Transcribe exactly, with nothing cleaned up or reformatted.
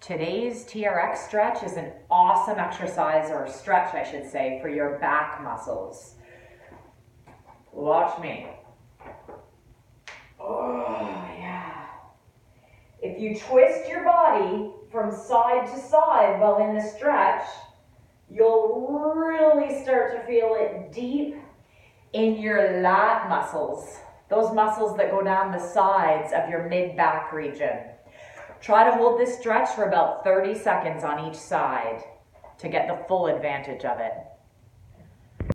Today's T R X stretch is an awesome exercise, or stretch I should say, for your back muscles. Watch me. Oh yeah. If you twist your body from side to side while in the stretch, you'll really start to feel it deep in your lat muscles, those muscles that go down the sides of your mid-back region. Try to hold this stretch for about thirty seconds on each side to get the full advantage of it.